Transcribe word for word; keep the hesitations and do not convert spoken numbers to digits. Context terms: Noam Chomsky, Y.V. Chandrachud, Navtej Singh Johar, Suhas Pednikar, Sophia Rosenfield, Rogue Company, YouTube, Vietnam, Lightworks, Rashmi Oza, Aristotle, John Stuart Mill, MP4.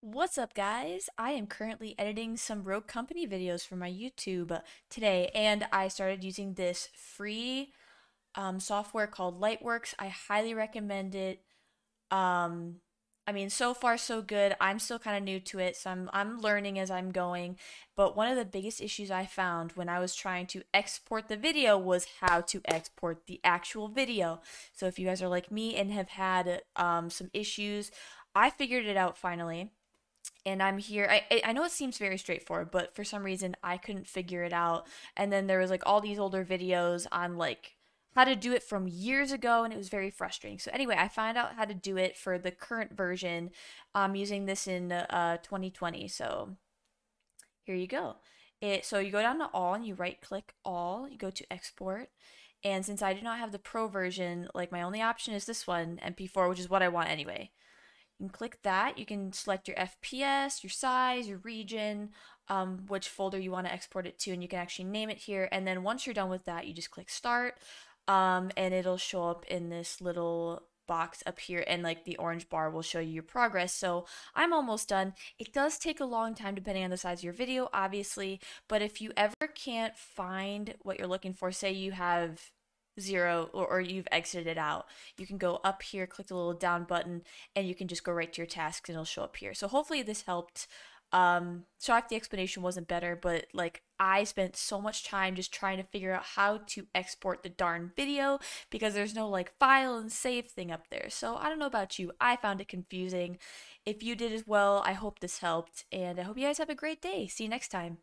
What's up, guys? I am currently editing some Rogue Company videos for my YouTube today, and I started using this free um, software called Lightworks. I highly recommend it. Um, I mean, so far so good. I'm still kind of new to it, so I'm, I'm learning as I'm going. But one of the biggest issues I found when I was trying to export the video was how to export the actual video. So if you guys are like me and have had um, some issues, I figured it out finally. And I'm here. I, I know it seems very straightforward, but for some reason I couldn't figure it out. And then there was like all these older videos on like how to do it from years ago, and it was very frustrating. So anyway, I found out how to do it for the current version. I'm using this in uh, twenty twenty. So here you go. It, so you go down to all and you right click all, you go to export. And since I do not have the pro version, like my only option is this one, M P four, which is what I want anyway. You can click that, you can select your F P S, your size, your region, um, which folder you want to export it to, and you can actually name it here. And then once you're done with that, you just click start, um, and it'll show up in this little box up here, and like the orange bar will show you your progress. So I'm almost done. It does take a long time depending on the size of your video, obviously, but if you ever can't find what you're looking for, say you have zero or, or you've exited it out, you can go up here, click the little down button, and you can just go right to your tasks and it'll show up here. So hopefully this helped. Um sorry if the explanation wasn't better, but like I spent so much time just trying to figure out how to export the darn video because there's no like file and save thing up there. So I don't know about you, I found it confusing. If you did as well, I hope this helped, and I hope you guys have a great day. See you next time.